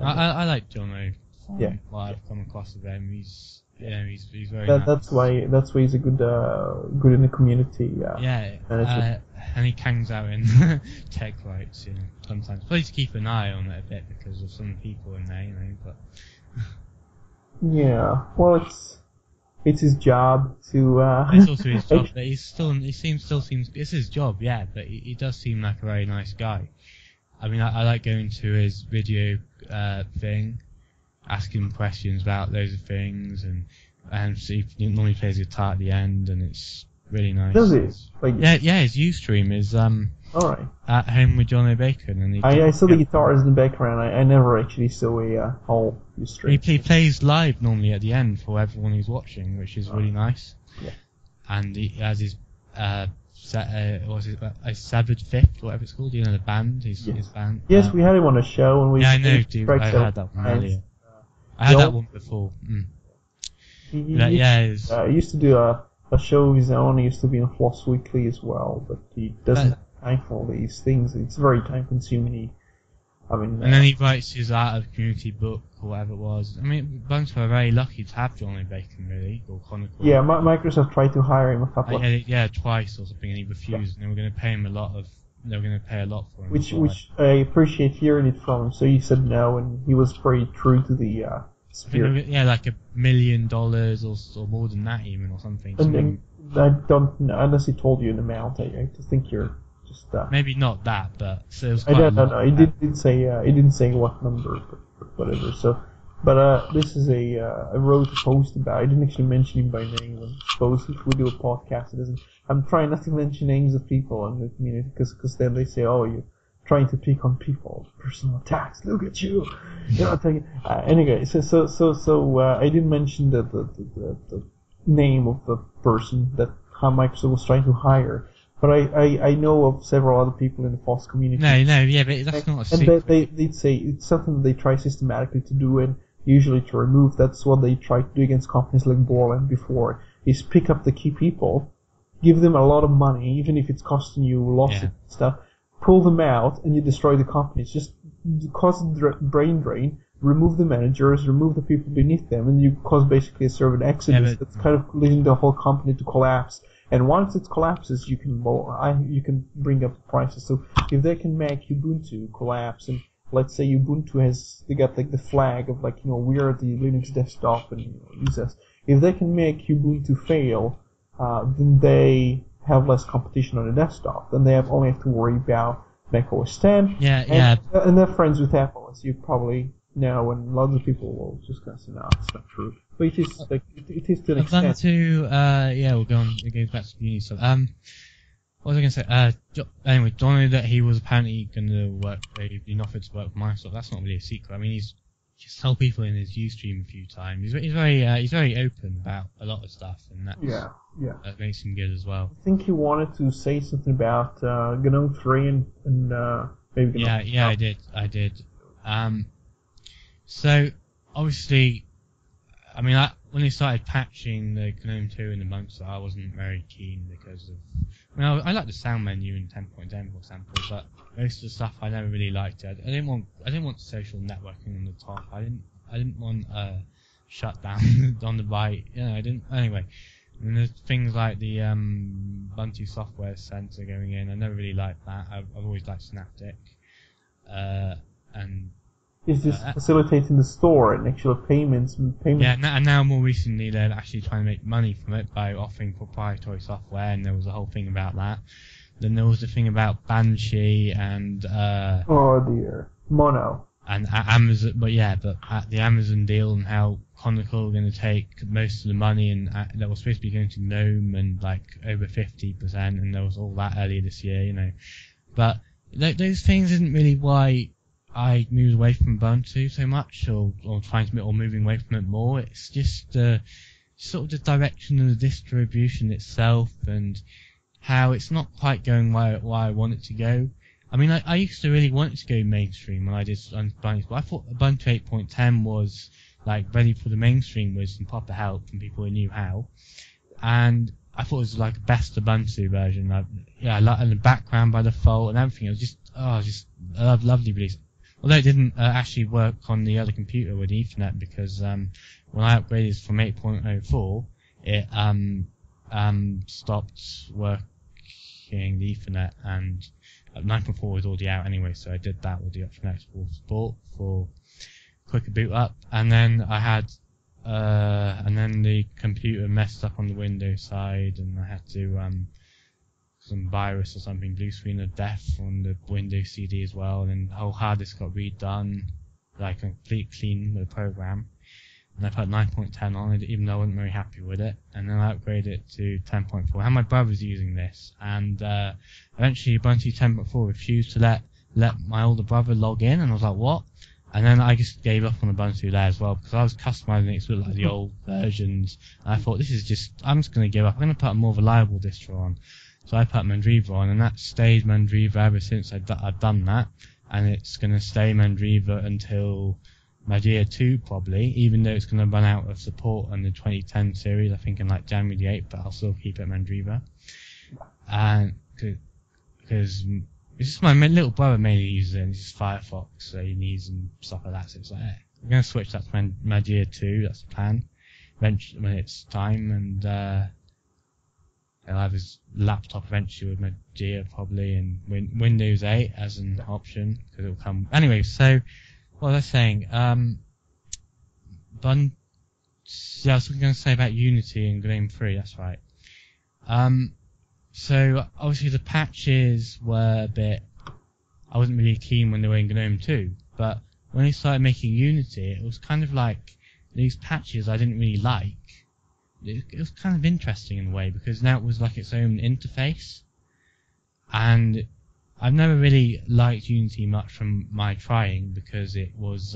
I like Jono. Yeah, well, I've come across with him. He's very. That's why he's a good in the community. Yeah, and he hangs out in tech rights, you know, sometimes. Please keep an eye on it a bit because of some people in there, you know. But yeah, well, it's his job to. It's also his job, but he still seems it's his job, yeah. But he does seem like a very nice guy. I mean, I like going to his video thing, asking questions about loads of things, and so he normally plays guitar at the end, and it's really nice. Does it? Like, yeah. His Ustream is all right. At Home with Jono Bacon, and I saw the guitars in the background. I never actually saw a whole Ustream. He plays live normally at the end for everyone who's watching, which is really nice. Yeah. And he has his a Savage Fifth, whatever it's called. You know the band. His band. Yes, we had him on a show, and we. Yeah, I know, dude. I had that one earlier. I had that one before. Mm. He used to do a show of his own. He used to be in Floss Weekly as well, but he doesn't have time for all these things. It's very time-consuming. Then he writes his Art of Community book or whatever it was. I mean, Ubuntu are very lucky to have Jono Bacon, really, or Canonical. Yeah, Microsoft tried to hire him a couple. Twice or something, and he refused. And they were going to pay him a lot of. They were going to pay a lot for him. Which I appreciate hearing it from him. So he said no, and he was pretty true to the spirit. Yeah, like $1 million or more than that even, or something. I don't know, unless he told you an amount. I just think you're just maybe not that, but so it was quite I don't know. He didn't say what number, but whatever. So, this is I wrote a post about. I didn't actually mention him by name. I suppose if we do a podcast, it doesn't. I'm trying not to mention names of people in the community because then they say, "Oh, you're trying to pick on people, personal attacks. Look at you." Anyway, so I didn't mention the name of the person that Microsoft was trying to hire, but I know of several other people in the FOSS community. But that's not a secret. And they'd say it's something they try systematically to do and usually to remove. That's what they try to do against companies like Borland before. Is pick up the key people. Give them a lot of money, even if it's costing you losses and stuff. Pull them out, and you destroy the companies. Just cause brain drain. Remove the managers, remove the people beneath them, and you cause basically a servant exodus that's kind of leading the whole company to collapse. And once it collapses, you can bring up the prices. So if they can make Ubuntu collapse, and let's say Ubuntu they got like the flag of like, you know, we are the Linux desktop and use us. If they can make Ubuntu fail. Then they have less competition on the desktop. Then they only have to worry about Mac OS X. And they're friends with Apple, as you probably know, and lots of people will discuss. No, it's not true. But it is. It is to an extent. We'll go on. It goes back to the Unity stuff. What was I going to say? Anyway, Jono, that he was apparently going to work. He'd been offered to work for Microsoft. That's not really a secret. I mean, he's just told people in his Ustream a few times. He's very open about a lot of stuff, and that makes him good as well. I think he wanted to say something about GNOME 3 and maybe. GNOME 4. I did. So obviously, I mean, when they started patching the GNOME 2 in the months, I wasn't very keen because of. I like the sound menu in 10.10, for example, but most of the stuff I never really liked. I didn't want social networking on the top. I didn't want shutdown on the right. Anyway, and there's things like the Ubuntu Software Center going in. I never really liked that. I've always liked Synaptic. And it's just facilitating the store and actual payments. Yeah, and now more recently they're actually trying to make money from it by offering proprietary software, and there was a whole thing about that. Then there was the thing about Banshee and Mono and Amazon, but the Amazon deal and how Canonical are going to take most of the money, and that was supposed to be going to GNOME and like over 50%, and there was all that earlier this year, you know. But those things isn't really why I moved away from Ubuntu so much, or trying to or moving away from it more. It's just sort of the direction of the distribution itself and how it's not quite going where I want it to go. I mean, I used to really want it to go mainstream when I did Ubuntu, but I thought Ubuntu 8.10 was like ready for the mainstream with some proper help from people who knew how, and I thought it was like the best Ubuntu version. I like in the background by default and everything. It was just a lovely release. Although it didn't actually work on the other computer with Ethernet, because when I upgraded from 8.04, it stopped working the Ethernet, and 9.4 was already out anyway, so I did that with the option export support for quicker boot up. And then I had and then the computer messed up on the Windows side, and I had to some virus or something, blue screen of death on the Windows CD as well, and then the whole hard disk got redone, like complete clean with the program. And I put 9.10 on it, even though I wasn't very happy with it. And then I upgraded it to 10.4. I had my brothers using this, and eventually Ubuntu 10.4 refused to let my older brother log in, and I was like, what? And then I just gave up on Ubuntu there as well, because I was customizing it to look like the old versions. And I thought, this is just, I'm just going to give up. I'm going to put a more reliable distro on. So I put Mandriva on, and that stayed Mandriva ever since I've done that. And it's going to stay Mandriva until Mageia 2 probably, even though it's going to run out of support on the 2010 series, I think in like January the 8th, but I'll still keep it Mandriva. And because it's just my little brother mainly uses it, and it's just Firefox, so he needs and stuff like that, so it's like, hey, I'm going to switch that to Mageia 2, that's the plan, eventually when it's time, and he'll have his laptop eventually with Mageia probably, and Windows 8 as an option, because it'll come, anyway, so, what was I saying? Yeah, I was going to say about Unity and GNOME 3, that's right. So, obviously the patches were a bit, I wasn't really keen when they were in GNOME 2, but when they started making Unity, it was kind of like, these patches I didn't really like. It was kind of interesting in a way, because now it was like its own interface, and I've never really liked Unity much from my trying, because it was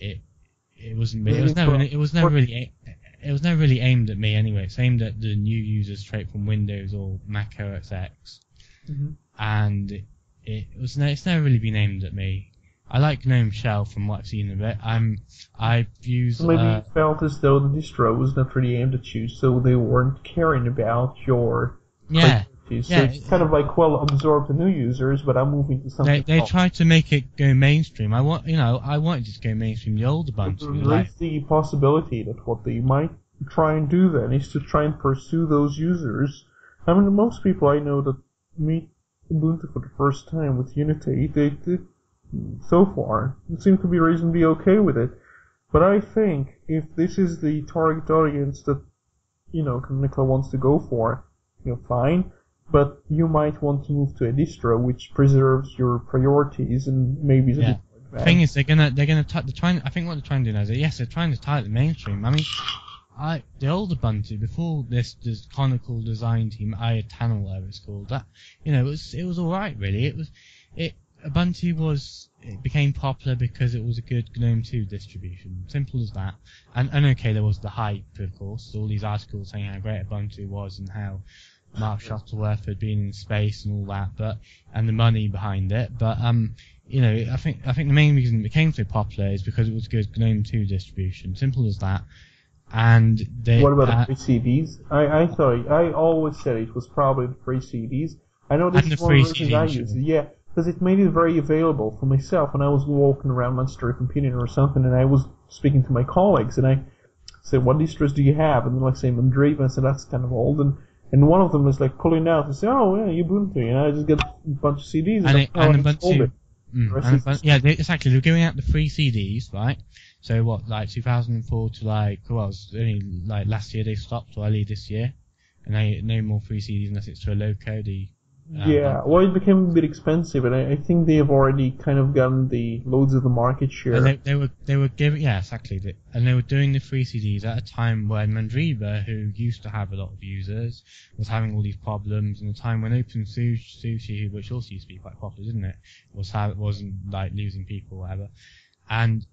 it was never really aimed at me anyway. It's aimed at the new users straight from Windows or Mac OS X, and it's never really been aimed at me. I like Gnome Shell from what I've seen of it. I've used maybe it felt as though the distro was not really aimed at you, so they weren't caring about your So yeah, it's kind of like, well, absorb the new users, but I'm moving to something else. They tried to make it go mainstream. I wanted it to go mainstream, the old Ubuntu. But there is the possibility that what they might try and do then is to try and pursue those users. I mean, most people I know that meet Ubuntu for the first time with Unity, they so far seem to be reasonably okay with it. But I think if this is the target audience that, you know, Canonical wants to go for, you know, fine. But you might want to move to a distro which preserves your priorities and maybe is a bit more advanced. The thing is, I think what they're trying to do now is that, yes, they're trying to tie it to the mainstream. I mean, the old Ubuntu before this Canonical design team, Ayatana, whatever it's called, that, you know, it was all right really. Ubuntu became popular because it was a good GNOME 2 distribution. Simple as that. And okay, there was the hype, of course. All these articles saying how great Ubuntu was and how Mark Shuttleworth had been in space and all that, and the money behind it, you know, I think the main reason it became so popular is because it was a good GNOME 2 distribution, simple as that. And what about the free CDs? I always said it was probably the free CDs. I know this is one of the reasons I used it, because it made it very available for myself when I was walking around Monster Computing or something, and I was speaking to my colleagues, and I said, "What distros do you have?" And then like say Mandriva, and said that's kind of old, and one of them is like pulling out and say, "Oh yeah, Ubuntu," you know, I just get a bunch of CDs and Ubuntu. Yeah, exactly. They're giving out the free CDs, right? So what, like 2004 to like, well, it was only like last year they stopped, or early this year, and they no more free CDs unless it's to a low code. Well, it became a bit expensive, and I think they have already kind of gotten the loads of the market share. And they were giving, yeah, exactly, and they were doing the free CDs at a time when Mandriva, who used to have a lot of users, was having all these problems, and a time when OpenSUSE, which also used to be quite popular, didn't it, wasn't like losing people or whatever, and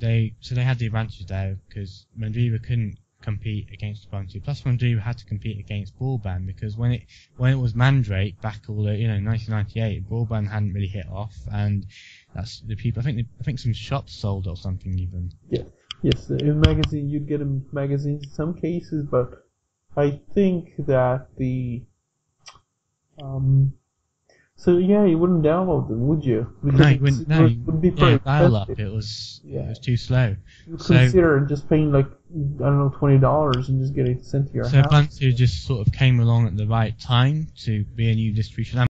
so they had the advantage there because Mandriva couldn't compete against Ubuntu. Plus, Mandriva had to compete against Borland, because when it was Mandrake back all the, you know, 1998, Borland hadn't really hit off, and that's the people. I think some shops sold or something even. Yeah, yes. In magazine, you'd get a magazine in some cases, but I think that the So yeah, you wouldn't download them, would you? Because no, you wouldn't. No, it would be pretty dial-up. It was too slow. You consider just paying like, I don't know, $20 and just getting it sent to your house. So Ubuntu just sort of came along at the right time to be a new distribution.